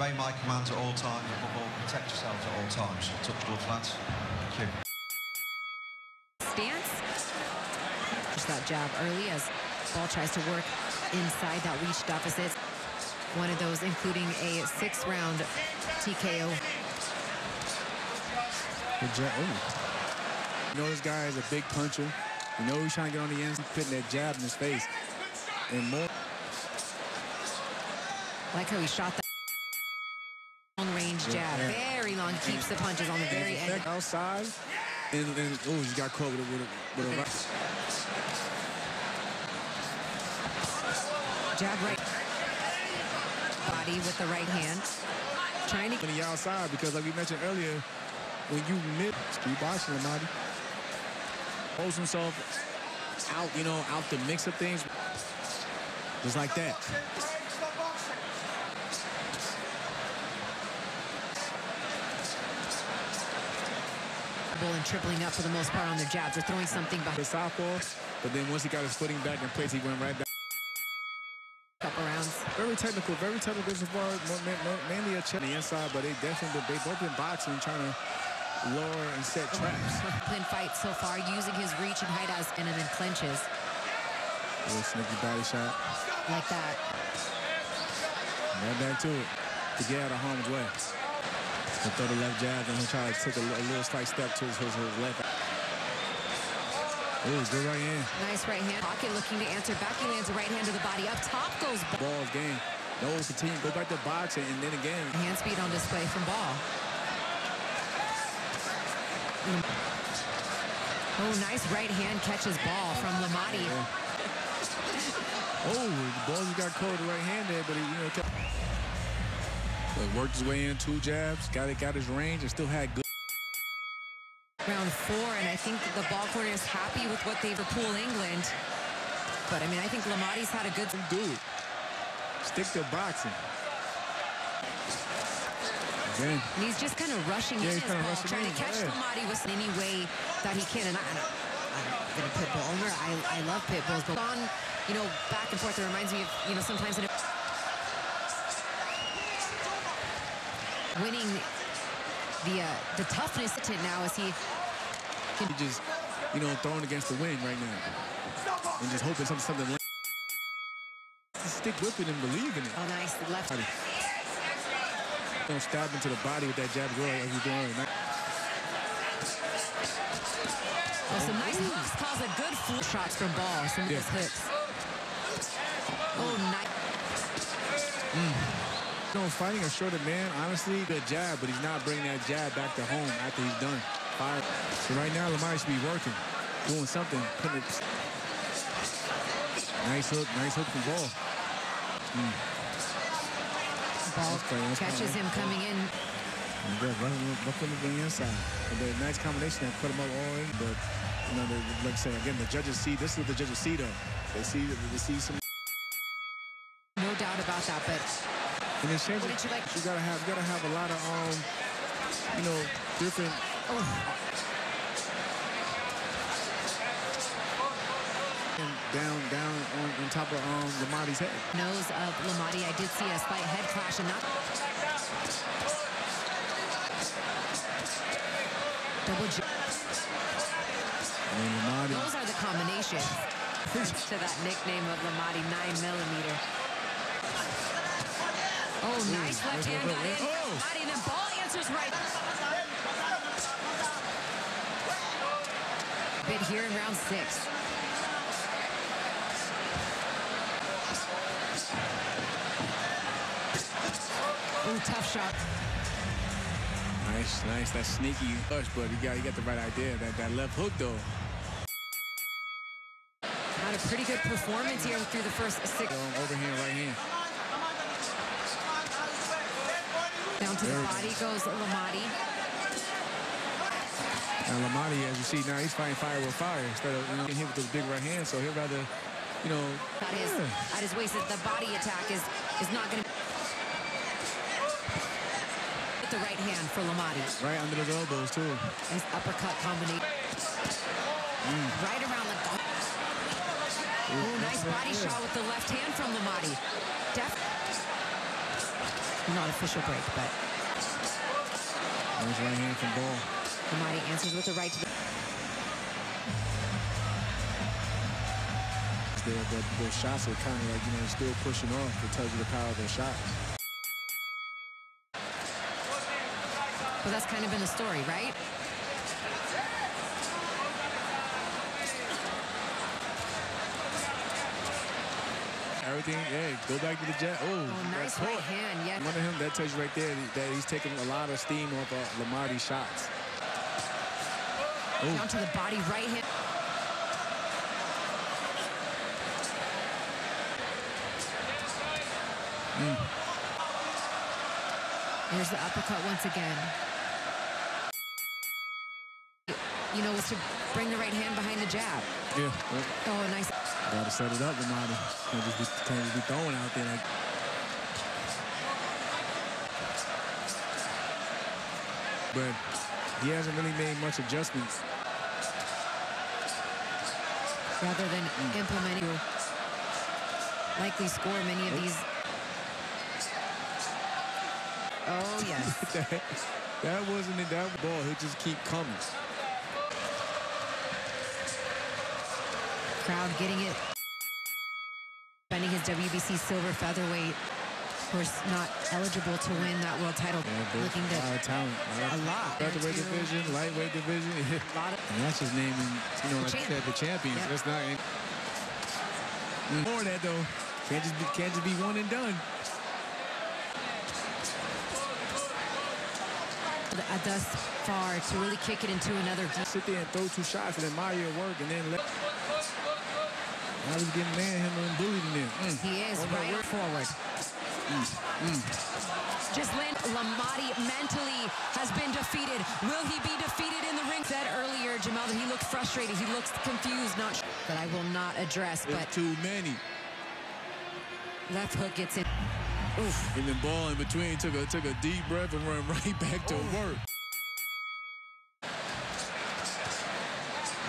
obey my commands at all times, and above all, protect yourselves at all times. Touch gloves, lads. Thank you. Stance. Push that jab early as Ball tries to work inside that reach deficit. One of those, including a 6th round TKO. You know, this guy is a big puncher. You know he's trying to get on the ends and putting that jab in his face. And more. Like how he shot that long-range jab. Yeah. Very long, keeps the punches on the very end. Outside, and then, oh, he got caught with a right. Jab right. Body with the right hand. Trying to get the outside, because like we mentioned earlier, when you mid street boxing, Lamati holds himself out, you know, out the mix of things. Just like that. And tripling up for the most part on their jabs. They're throwing something behind his softball, but then once he got his footing back in place, he went right back. Couple rounds. Very technical as far as mainly a check on the inside, but they definitely they both been boxing, trying to lower and set traps. Plin fight so far, using his reach and height as and then clinches. A little sneaky body shot. Like that. Right back to it to get out of harm's way. He'll throw the left jab, and he'll try to take a little slight step to his left. Ooh, good right hand. Nice right hand. Pocket looking to answer back. He lands a right hand to the body. Up top goes Ball. Ball's game. Those continue. Go back to boxing, and then again. Hand speed on display from Ball. Oh, nice right hand catches Ball from Lamati. Yeah. Oh, Ball just got caught with the right hand there, but he, you know, kept. But worked his way in 2 jabs, got his range, and still had good. Round 4, and I think the ball corner is happy with what they've pulled England. But I mean, I think Lamati's had a good dude. Stick to boxing. Again. And he's just kind of rushing in his ball, trying to catch Lamati with any way that he can. And I'm going to pit bull owner. I love pit bulls, but on, you know, back and forth. It reminds me of, you know, sometimes in a winning the toughness to it now as he can just, you know, throwing against the wind right now and just hoping something lands. Stick with it and believe in it. Oh, nice left. Don't stab into the body with that jab, girl, as you're doing right now. Oh, some nice moves cause a good flip shots from Ball. Some of those hips. Oh, nice. No, fighting a shorter man, honestly, good jab, but he's not bringing that jab back to home after he's done. Fire. So right now, Lamati should be working, doing something. Nice hook from Ball. Ball catches him coming in. Good, running the inside. And the nice combination that put him up all in, but you know, like I said, again, the judges see. This is what the judges see, though. They see some. No doubt about that, but. And then Shannon, you gotta have a lot of you know, different. And down on top of Lamati's head. Nose of Lamati. I did see a slight head clash, and not double jab. Those are the combinations to that nickname of Lamati, 9mm. Oh, nice left hand got in. Lamati, and then Ball answers right. Bit here in round 6. Oh, tough shot. Nice. That's sneaky push, but you got the right idea. That left hook though. Had a pretty good performance here through the first 6. Overhand, right hand. Down to the body goes Lamati. Now Lamati, as you see now, he's fighting fire with fire instead of, you know, hitting him with those big right hands. So he'd rather, you know, at his waist. The body attack is not going to hit the right hand for Lamati. Right under the elbows too. His uppercut combination. Right around the. Oh, nice body shot with the left hand from Lamati. Definitely. not official break, but. There's right hand from Ball. Lamati answers with the right to the. Their shots are kind of like, you know, still pushing off. It tells you the power of their shots. Well, that's kind of been the story, right? Everything, yeah, go back to the jet. Oh, nice right hand, yeah. One of him, that tells you right there that he's taking a lot of steam off of Lamati's shots. Down to the body, right hand. There's the uppercut once again. You know, was to bring the right hand behind the jab. Yeah. Oh, nice. Gotta set it up, Lamati. Can't just be throwing out there. Like. But he hasn't really made much adjustments. Rather than implementing, you'll likely score many of these. Oh, yes. that wasn't it. That ball, he'll just keep coming. Crowd getting it. Defending his WBC silver featherweight. Of course, not eligible to win that world title. Yeah, looking to talent, right? A lot. Featherweight division, lightweight division. A lot of, and that's his name, and, you know, like you said, the champions. Yep. That's not. More of that, though. Can't just be one and done. Thus far to really kick it into another. Sit there and throw two shots and admire your work and then let. I was getting manhandled and bullied in there. He is right forward. Just land. Lamati mentally has been defeated. Will he be defeated in the ring? Said earlier, Jamal, that he looked frustrated. He looks confused, not sure. That I will not address, but. It's too many. Left hook gets it. Oof. And then Ball in between took a deep breath and ran right back to work.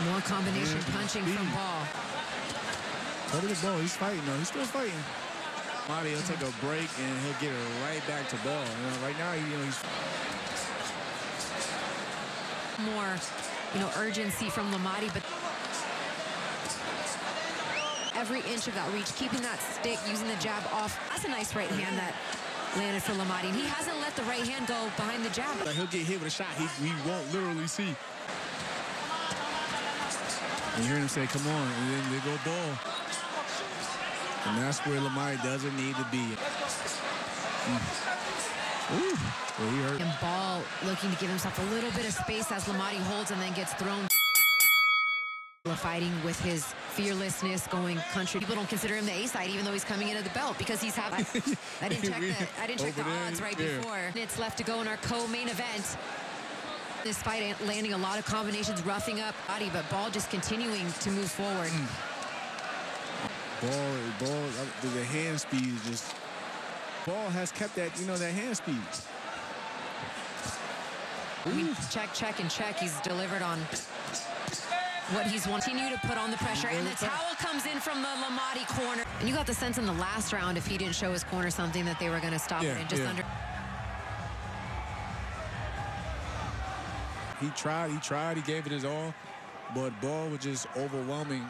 More combination punching from Ball. What is Ball? He's fighting though. He's still fighting. Lamati will take a break and he'll get it right back to Ball. You know, right now, you know, he's more, you know, urgency from Lamati, but. Every inch of that reach, keeping that stick, using the jab off. That's a nice right hand that landed for Lamati. And he hasn't let the right hand go behind the jab. Like he'll get hit with a shot he won't literally see. You hear him say, come on, and then they go Ball. And that's where Lamati doesn't need to be. Ooh, well, he hurt. And Ball looking to give himself a little bit of space as Lamati holds and then gets thrown. Fighting with his fearlessness, going country. People don't consider him the A side, even though he's coming into the belt because he's having. I didn't check the odds right before. And it's left to go in our co-main event. This fight landing a lot of combinations, roughing up Body, but Ball just continuing to move forward. Ball, the hand speed is just. Ball has kept that, you know, that hand speed. Check, and check. He's delivered on. What he's wanting to put on the pressure, and the towel comes in from the Lamati corner. And you got the sense in the last round, if he didn't show his corner something, that they were going to stop it. And just under. He tried, he gave it his all, but Ball was just overwhelming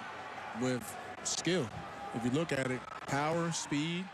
with skill. If you look at it, power, speed.